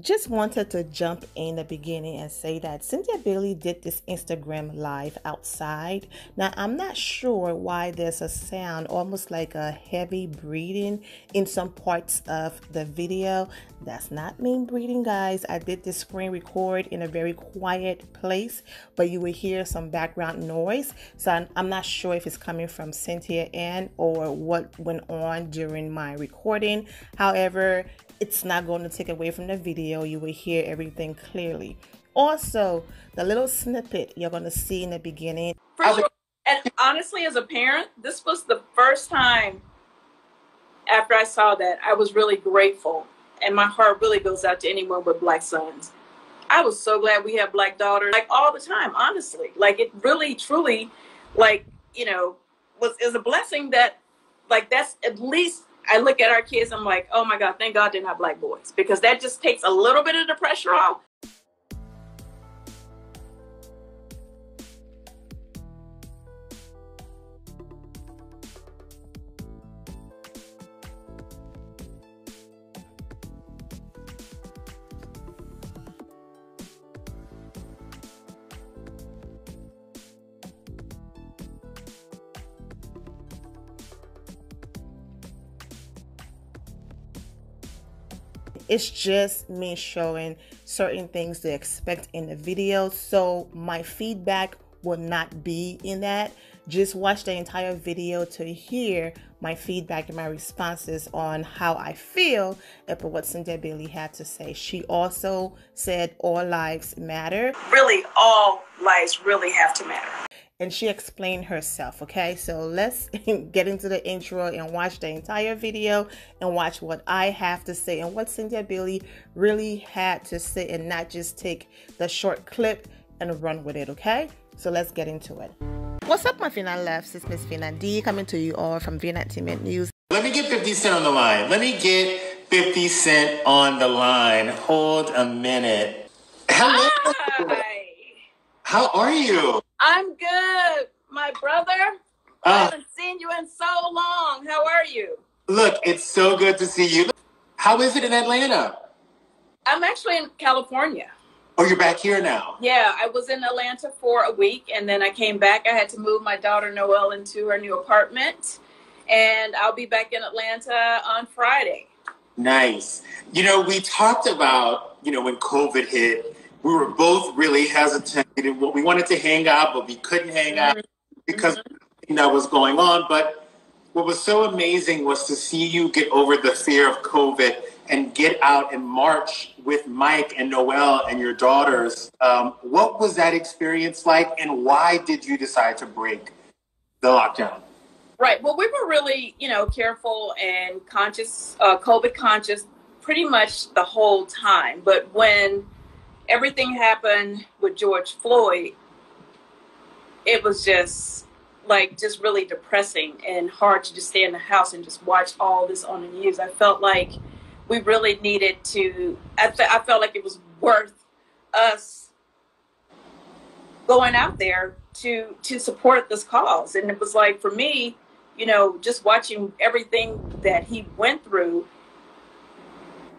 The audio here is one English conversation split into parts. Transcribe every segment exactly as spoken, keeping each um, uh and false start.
Just wanted to jump in the beginning and say that Cynthia Bailey did this Instagram live outside. Now, I'm not sure why there's a sound, almost like a heavy breathing in some parts of the video. That's not me breathing, guys. I did this screen record in a very quiet place, but you will hear some background noise. So I'm not sure if it's coming from Cynthia and or what went on during my recording. However, it's not going to take away from the video. You will hear everything clearly. Also, the little snippet you're going to see in the beginning. For sure. And honestly, as a parent, this was the first time after I saw that, I was really grateful. And my heart really goes out to anyone with Black sons. I was so glad we have Black daughters, like all the time, honestly. Like it really, truly, like, you know, was is a blessing that, like, that's at least... I look at our kids, I'm like, oh my God, thank God they're not Black boys, because that just takes a little bit of the pressure off. It's just me showing certain things to expect in the video. So my feedback will not be in that. Just watch the entire video to hear my feedback and my responses on how I feel about what Cynthia Bailey had to say. She also said all lives matter. Really, all lives really have to matter. And she explained herself, okay? So let's get into the intro and watch the entire video and watch what I have to say and what Cynthia Bailey really had to say, and not just take the short clip and run with it, okay? So let's get into it. What's up, my Finan loves? This is Miss Finan D coming to you all from Finan Entertainment News. Let me get fifty cent on the line. Let me get fifty cent on the line. Hold a minute. Hello. Hi. How are you? I'm good, my brother. Uh, I haven't seen you in so long. How are you? Look, it's so good to see you. How is it in Atlanta? I'm actually in California. Oh, you're back here now? Yeah, I was in Atlanta for a week, and then I came back. I had to move my daughter, Noelle, into her new apartment, and I'll be back in Atlanta on Friday. Nice. You know, we talked about, you know, when COVID hit, we were both really hesitant. We wanted to hang out, but we couldn't hang out because mm-hmm. that was going on. But what was so amazing was to see you get over the fear of COVID and get out in March with Mike and Noelle and your daughters. Um, what was that experience like, and why did you decide to break the lockdown? Right. Well, we were really, you know, careful and conscious, uh, COVID conscious, pretty much the whole time. But when everything happened with George Floyd, it was just like just really depressing and hard to just stay in the house and just watch all this on the news. I felt like we really needed to, I, I felt like it was worth us going out there to, to support this cause. And it was like, for me, you know, just watching everything that he went through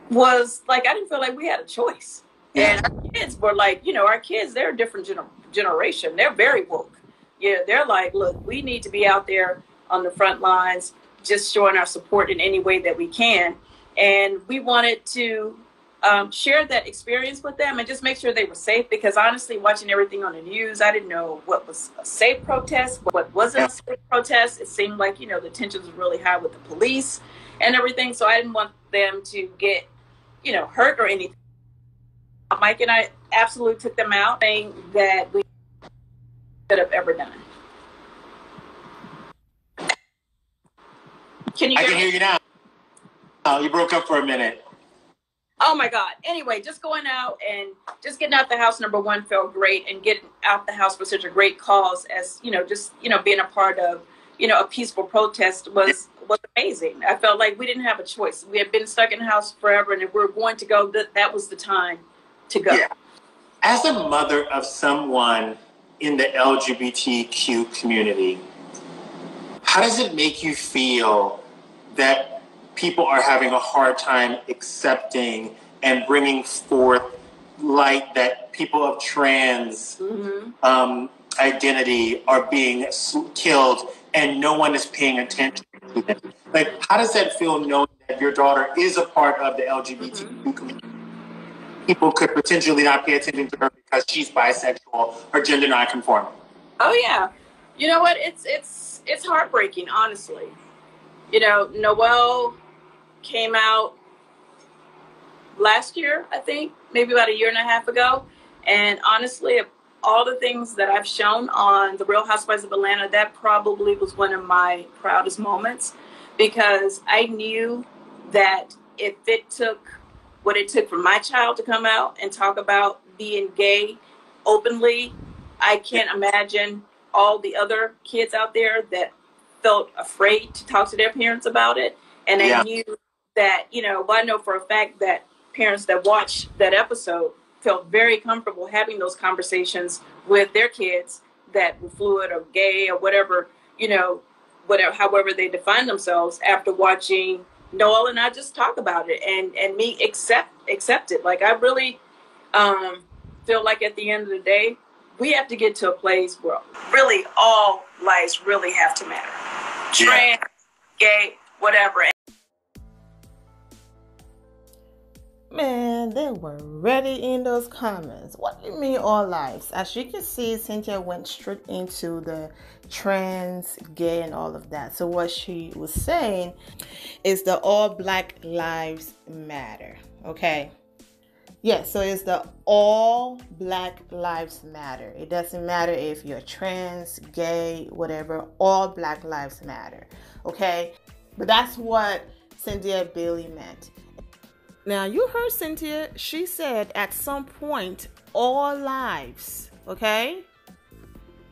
was like, I didn't feel like we had a choice. And our kids were like, you know, our kids, they're a different gener generation. They're very woke. Yeah, they're like, look, we need to be out there on the front lines, just showing our support in any way that we can. And we wanted to um, share that experience with them and just make sure they were safe, because honestly, watching everything on the news, I didn't know what was a safe protest, what wasn't a safe protest. It seemed like, you know, the tensions were really high with the police and everything. So I didn't want them to get, you know, hurt or anything. Mike and I absolutely took them out, saying that we could have ever done. Can you hear I can me? hear you now. Oh, you broke up for a minute. Oh, my God. Anyway, just going out and just getting out the house, number one, felt great. And getting out the house for such a great cause as, you know, just, you know, being a part of, you know, a peaceful protest was, was amazing. I felt like we didn't have a choice. We had been stuck in the house forever, and if we were going to go, that, that was the time to go. Yeah. As a mother of someone in the L G B T Q community, how does it make you feel that people are having a hard time accepting and bringing forth light that people of trans mm-hmm. um, identity are being killed and no one is paying attention to them. Like, how does that feel knowing that your daughter is a part of the L G B T Q mm-hmm. community? People could potentially not pay attention to her because she's bisexual or gender nonconforming. Oh yeah. You know what? It's it's it's heartbreaking, honestly. You know, Noelle came out last year, I think, maybe about a year and a half ago. And honestly, of all the things that I've shown on The Real Housewives of Atlanta, that probably was one of my proudest moments, because I knew that if it took what it took for my child to come out and talk about being gay openly, I can't imagine all the other kids out there that felt afraid to talk to their parents about it. And I yeah. knew that, you know, well, I know for a fact that parents that watched that episode felt very comfortable having those conversations with their kids that were fluid or gay or whatever, you know, whatever, however they define themselves, after watching Noelle and I just talk about it and, and me accept, accept it. Like, I really um, feel like at the end of the day, we have to get to a place where really all lives really have to matter. Trans, yeah. gay, whatever. Man, they were ready in those comments. What do you mean all lives? As you can see, Cynthia went straight into the trans, gay, and all of that. So what she was saying is the all black lives matter. Okay. Yeah, so it's the all black lives matter. It doesn't matter if you're trans, gay, whatever. All black lives matter. Okay? But that's what Cynthia Bailey meant. Now, you heard Cynthia. She said at some point, all lives, okay,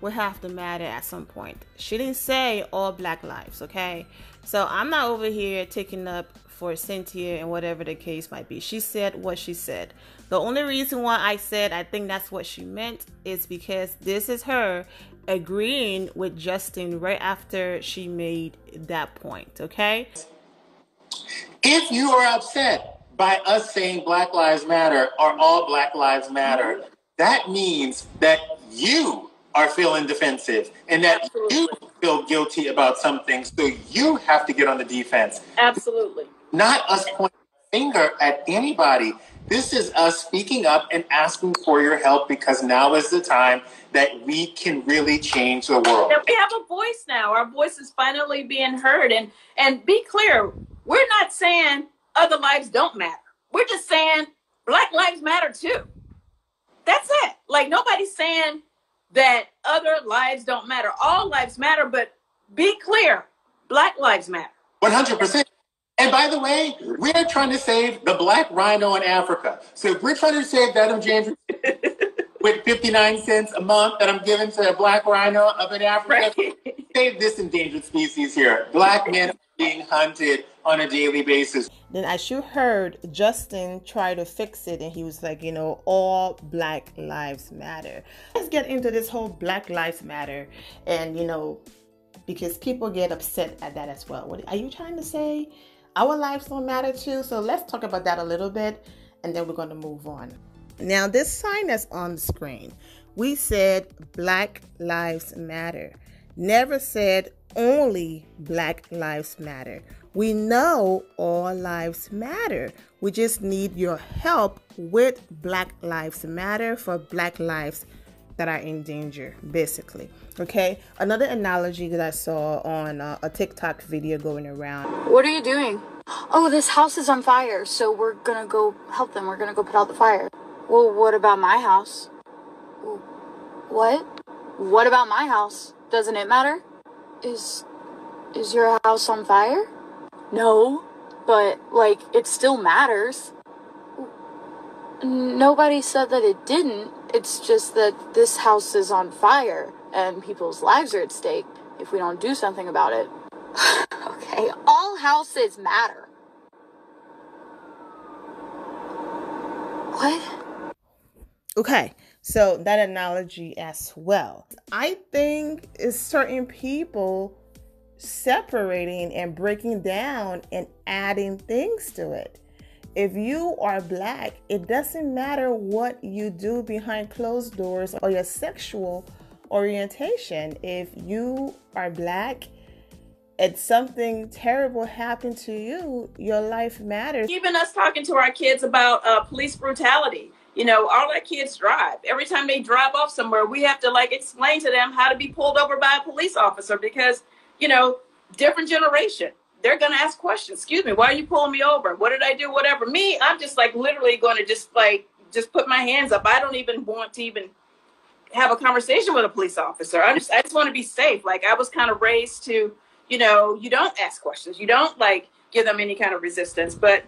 will have to matter at some point. She didn't say all black lives, okay? So I'm not over here taking up for Cynthia and whatever the case might be. She said what she said. The only reason why I said I think that's what she meant is because this is her agreeing with Justin right after she made that point, okay? If you are upset by us saying Black Lives Matter or all Black Lives Matter, that means that you are feeling defensive and that Absolutely. You feel guilty about something, so you have to get on the defense. Absolutely. Not us pointing a finger at anybody. This is us speaking up and asking for your help, because now is the time that we can really change the world. That we have a voice now. Our voice is finally being heard. And, and be clear, we're not saying other lives don't matter. We're just saying Black lives matter too. That's it. Like, nobody's saying that other lives don't matter. All lives matter, but be clear, Black lives matter. one hundred percent. And by the way, we're trying to save the black rhino in Africa. So if we're trying to save that of James with fifty-nine cents a month that I'm giving to a black rhino up in Africa, right. Save this endangered species here. Black men are being hunted on a daily basis. Then I sure heard Justin try to fix it, and he was like, you know, all black lives matter. Let's get into this whole Black Lives Matter, and you know, because people get upset at that as well. What are you trying to say? Our lives don't matter too. So let's talk about that a little bit, and then we're going to move on. Now, this sign that's on the screen, we said Black Lives Matter. Never said only Black Lives Matter. We know all lives matter. We just need your help with Black Lives Matter for black lives that are in danger, basically. Okay, another analogy that I saw on uh, a TikTok video going around. What are you doing? Oh, this house is on fire, so we're gonna go help them. We're gonna go put out the fire. Well, what about my house? What? What about my house? Doesn't it matter? Is, is your house on fire? No, but like, it still matters. Nobody said that it didn't. It's just that this house is on fire and people's lives are at stake if we don't do something about it. Okay, all houses matter. What? Okay. So that analogy as well. I think it's certain people separating and breaking down and adding things to it. If you are black, it doesn't matter what you do behind closed doors or your sexual orientation. If you are black and something terrible happened to you, your life matters. Even us talking to our kids about uh, police brutality. You know, all our kids drive. Every time they drive off somewhere, we have to like explain to them how to be pulled over by a police officer because, you know, different generation. They're going to ask questions. Excuse me, why are you pulling me over? What did I do? Whatever. Me, I'm just like literally going to just like, just put my hands up. I don't even want to even have a conversation with a police officer. I just, I just want to be safe. Like I was kind of raised to, you know, you don't ask questions. You don't like give them any kind of resistance. But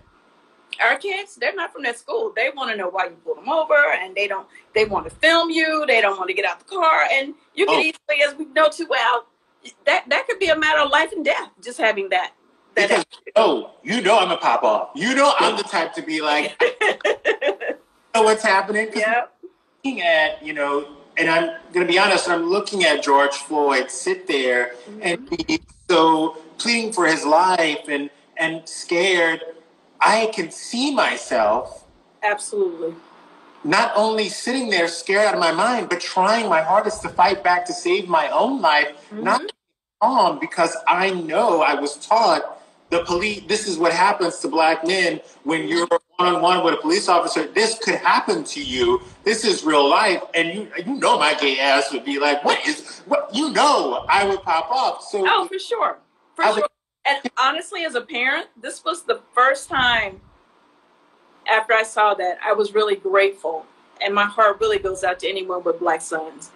our kids, they're not from that school. They want to know why you pulled them over, and they don't, they want to film you. They don't want to get out the car. And you can oh. easily, as we know too well, that, that could be a matter of life and death, just having that. Because, oh, you know I'm a pop off. You know I'm the type to be like, I know what's happening. Yeah. I'm looking at, you know, and I'm going to be honest, I'm looking at George Floyd sit there mm-hmm. and be so pleading for his life and, and scared. I can see myself. Absolutely. Not only sitting there scared out of my mind, but trying my hardest to fight back to save my own life. Mm-hmm. Not calm because I know I was taught the police, this is what happens to black men when you're one-on-one with a police officer. This could happen to you. This is real life. And you you know my gay ass would be like, what is, what? You know, I would pop off. So oh, for sure. For sure. Like, and honestly, as a parent, this was the first time after I saw that, I was really grateful. And my heart really goes out to anyone with black sons.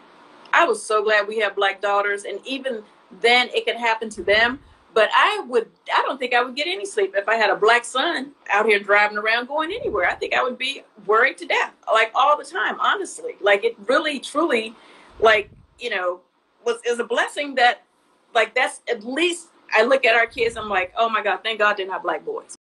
I was so glad we have black daughters. And even then it could happen to them. But I would, I don't think I would get any sleep if I had a black son out here driving around going anywhere. I think I would be worried to death, like all the time, honestly. Like it really, truly, like, you know, was is a blessing that, like, that's at least I look at our kids, I'm like, oh my God, thank God they're not black boys.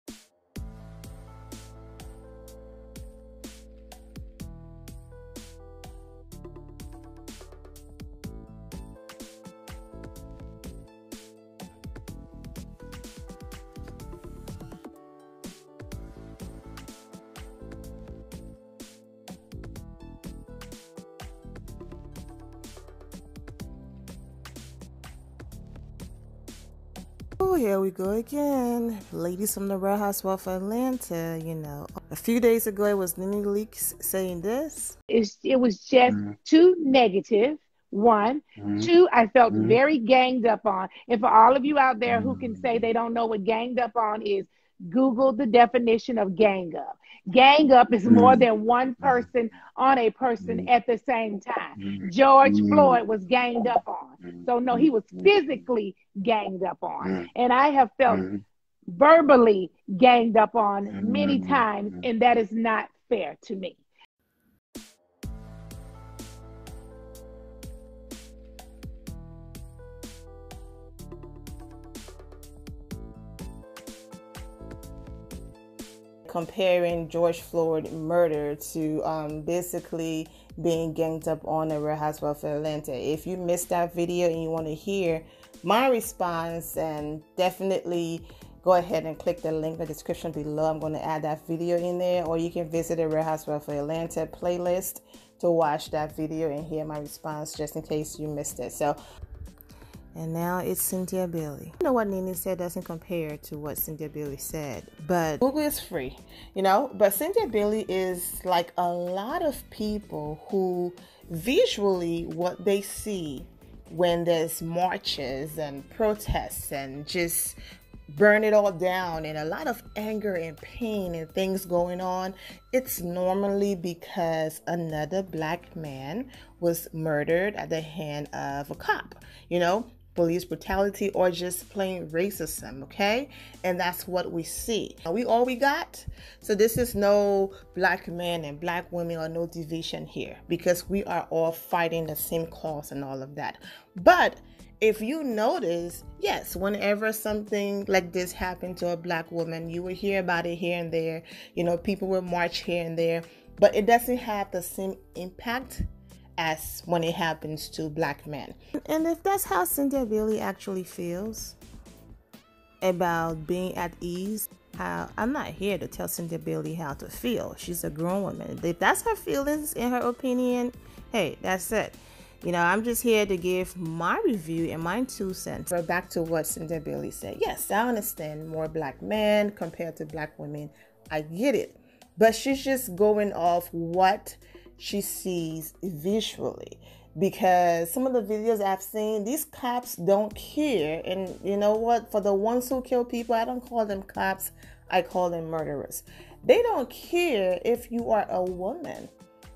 Oh, here we go again. Ladies from the Real Housewives of Atlanta, you know. A few days ago, it was Nene Leakes saying this. It's, it was just mm. too negative, one. Mm. Two, I felt mm. very ganged up on. And for all of you out there mm. who can say they don't know what ganged up on is, Google the definition of gang up. Gang up is more than one person on a person at the same time. George Floyd was ganged up on. So no, he was physically ganged up on. And I have felt verbally ganged up on many times, and that is not fair to me. Comparing George Floyd murder to um, basically being ganged up on the Real Housewives of Atlanta. If you missed that video and you want to hear my response, and definitely go ahead and click the link in the description below. I'm going to add that video in there, or you can visit the Real Housewives of Atlanta playlist to watch that video and hear my response just in case you missed it. So, and now it's Cynthia Bailey. You know what Nene said doesn't compare to what Cynthia Bailey said, but Google is free, you know? But Cynthia Bailey is like a lot of people who visually what they see when there's marches and protests and just burn it all down and a lot of anger and pain and things going on, it's normally because another black man was murdered at the hand of a cop, you know? Police brutality or just plain racism, okay? And that's what we see. Are we all we got? So this is no black men and black women or no division here because we are all fighting the same cause and all of that. But if you notice, yes, whenever something like this happened to a black woman, you would hear about it here and there. You know, people will march here and there, but it doesn't have the same impact as when it happens to black men. And if that's how Cynthia Bailey actually feels about being at ease how I'm not here to tell Cynthia Bailey how to feel. She's a grown woman. If that's her feelings and her opinion, hey, that's it. You know, I'm just here to give my review and my two cents. So back to what Cynthia Bailey said. Yes, I understand more black men compared to black women. I get it. But she's just going off what she sees visually. Because some of the videos I've seen, these cops don't care. And you know what? For the ones who kill people, I don't call them cops. I call them murderers. They don't care if you are a woman.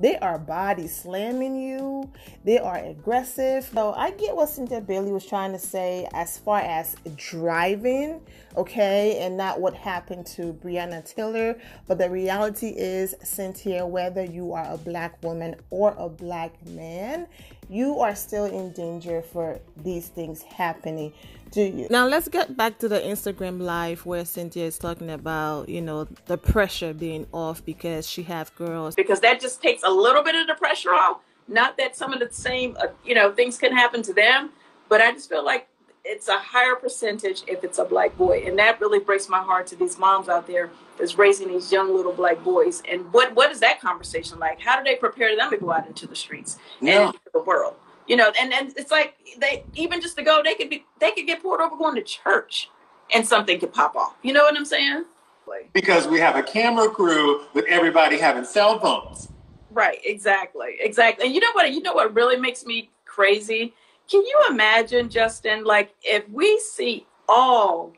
They are body slamming you. They are aggressive. So I get what Cynthia Bailey was trying to say as far as driving, okay, and not what happened to Breonna Taylor. But the reality is, Cynthia, whether you are a black woman or a black man, you are still in danger for these things happening to you. Now let's get back to the Instagram live where Cynthia is talking about, you know, the pressure being off because she have girls. Because that just takes a little bit of the pressure off. Not that some of the same, uh, you know, things can happen to them, but I just feel like it's a higher percentage if it's a black boy. And that really breaks my heart to these moms out there that's raising these young little black boys. And what, what is that conversation like? How do they prepare them to go out into the streets and yeah. into the world? You know, and, and it's like they even just to go, they could be they could get pulled over going to church and something could pop off. You know what I'm saying? Like, because we have a camera crew with everybody having cell phones. Right, exactly. Exactly. And you know what you know what really makes me crazy? Can you imagine, Justin, like if we see all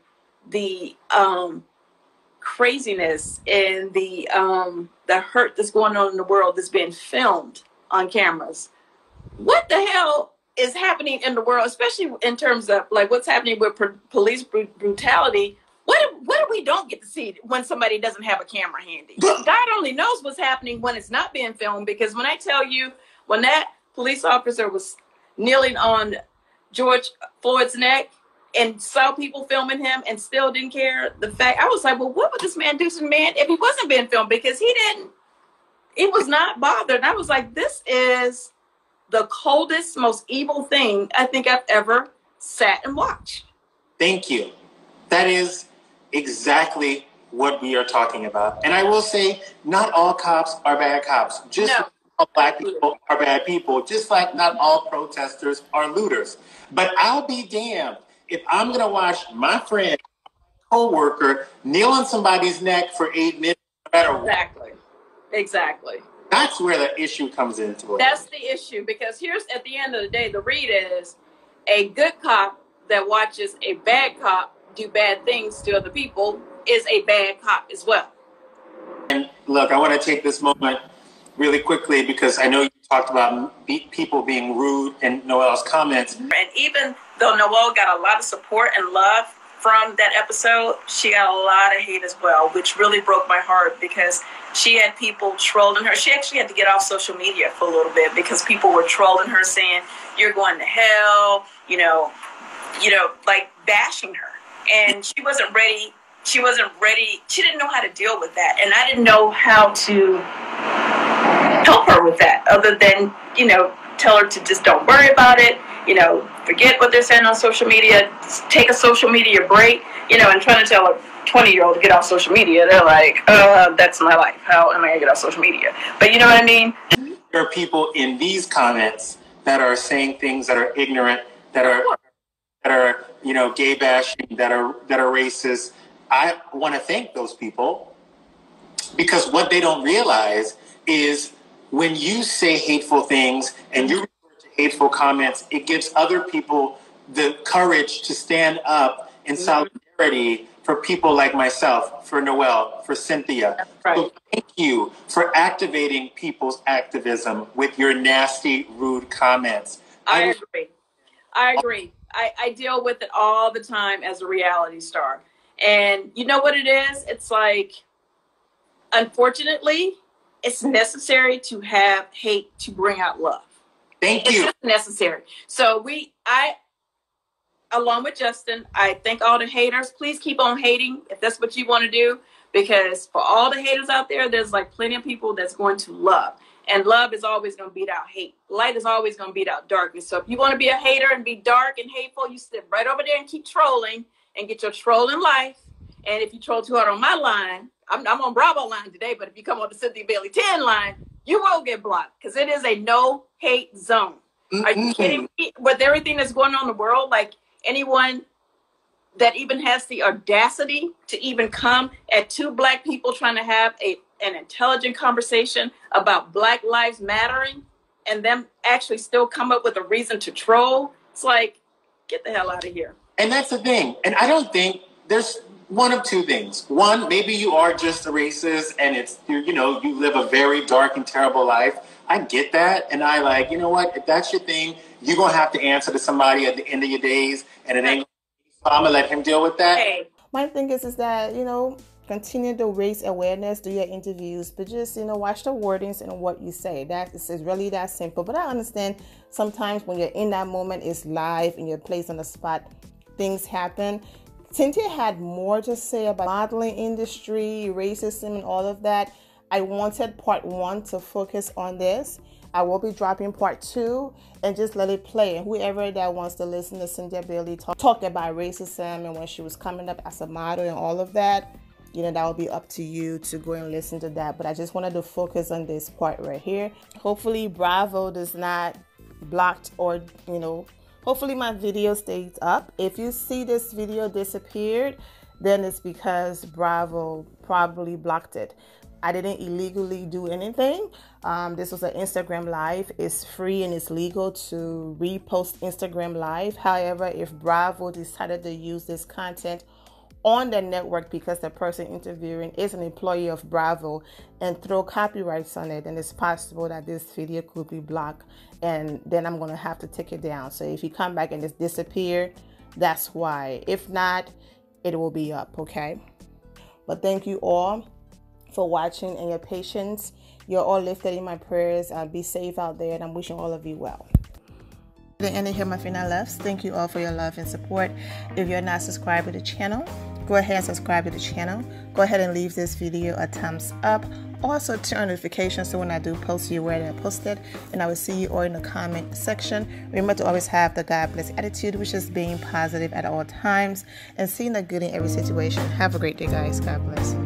the um, craziness and the um, the hurt that's going on in the world that's being filmed on cameras, what the hell is happening in the world, especially in terms of like what's happening with pr- police br- brutality? What if, what if we don't get to see when somebody doesn't have a camera handy? God only knows what's hhappening when it's not being filmed, because when I tell you, when that police officer was kneeling on George Floyd's neck and saw people filming him and still didn't care. The fact I was like, well, what would this man do to the man if he wasn't being filmed? Because he didn't, it was not bothered. And I was like, this is the coldest, most evil thing I think I've ever sat and watched. Thank you. That is exactly what we are talking about. And I will say, not all cops are bad cops. Just no. Black people are bad people, just like not all protesters are looters. But I'll be damned if I'm going to watch my friend, co-worker, kneel on somebody's neck for eight minutes. No matter what. Exactly. Exactly. That's where the issue comes into it. That's the issue, because here's, at the end of the day, the read is a good cop that watches a bad cop do bad things to other people is a bad cop as well. And look, I want to take this moment really quickly, because I know you talked about be- people being rude in Noelle's comments. And even though Noelle got a lot of support and love from that episode, she got a lot of hate as well, which really broke my heart, because she had people trolling her. She actually had to get off social media for a little bit because people were trolling her, saying, you're going to hell, you know, you know, like bashing her. And she wasn't ready. She wasn't ready. She didn't know how to deal with that. And I didn't know how to help her with that, other than, you know, tell her to just don't worry about it, you know, forget what they're saying on social media, just take a social media break, you know, and trying to tell a twenty year old to get off social media, they're like, uh, that's my life, how am I gonna get off social media? But you know what I mean? There are people in these comments that are saying things that are ignorant, that are, that are, you know, gay bashing, that are, that are racist. I want to thank those people, because what they don't realize is, when you say hateful things and you refer to hateful comments, it gives other people the courage to stand up in solidarity for people like myself, for Noelle, for Cynthia. Right. So thank you for activating people's activism with your nasty, rude comments. I agree. I agree. I, I deal with it all the time as a reality star. And you know what it is? It's like, unfortunately, it's necessary to have hate to bring out love. Thank you. It's just necessary. So we, I, along with Justin, I thank all the haters. Please keep on hating if that's what you want to do, because for all the haters out there, there's like plenty of people that's going to love. And love is always going to beat out hate. Light is always going to beat out darkness. So if you want to be a hater and be dark and hateful, you sit right over there and keep trolling and get your trolling life And if you troll too hard on my line, I'm, I'm on Bravo line today, but if you come on the Cynthia Bailey ten line, you will get blocked because it is a no hate zone. Mm-hmm. Are you kidding me? With everything that's going on in the world, like anyone that even has the audacity to even come at two black people trying to have a an intelligent conversation about Black Lives Mattering and them actually still come up with a reason to troll, it's like, get the hell out of here. And that's the thing. And I don't think there's one of two things. One, maybe you are just a racist and it's, you know, you live a very dark and terrible life. I get that. And I like, you know what? If that's your thing, you're going to have to answer to somebody at the end of your days. And it ain't, so I'm going to let him deal with that. Hey. My thing is, is that, you know, continue the raise awareness, do your interviews, but just, you know, watch the wordings and what you say. That is really that simple. But I understand sometimes when you're in that moment, it's live and you're placed on the spot, things happen. Cynthia had more to say about modeling industry, racism, and all of that. I wanted part one to focus on this. I will be dropping part two and just let it play. And whoever that wants to listen to Cynthia Bailey talk, talk about racism and when she was coming up as a model and all of that, you know, that will be up to you to go and listen to that. But I just wanted to focus on this part right here. Hopefully Bravo does not block or, you know, hopefully my video stays up. If you see this video disappeared, then it's because Bravo probably blocked it. I didn't illegally do anything. Um, this was an Instagram Live. It's free and it's legal to repost Instagram Live. However, if Bravo decided to use this content on the network because the person interviewing is an employee of Bravo and throw copyrights on it, and it's possible that this video could be blocked, and then I'm gonna have to take it down. So if you come back and it's disappeared, that's why. If not, it will be up, okay? But thank you all for watching and your patience. You're all lifted in my prayers. Uh, be safe out there, and I'm wishing all of you well. The end of here, my final loves. Thank you all for your love and support. If you're not subscribed to the channel, go ahead and subscribe to the channel. Go ahead and leave this video a thumbs up. Also turn on notifications so when I do post, you where I posted. And I will see you all in the comment section. Remember to always have the God bless attitude, which is being positive at all times and seeing the good in every situation. Have a great day, guys. God bless.